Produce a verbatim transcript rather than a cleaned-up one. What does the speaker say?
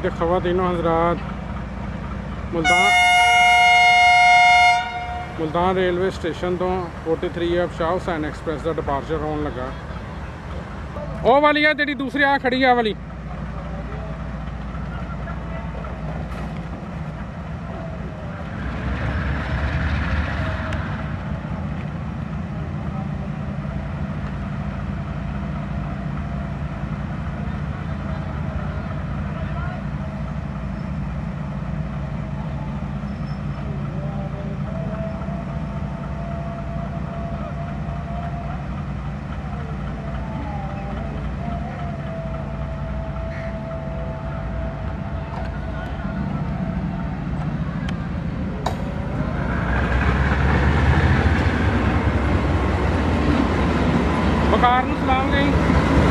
मजीद ख़वातीन हज़रात, Multan Multan railway station तो forty three F Shah Hussain express का डिपार्चर होने लगा। ओ वाली है जी, दूसरी आ खड़ी है वाली। कार में चलाऊंगी।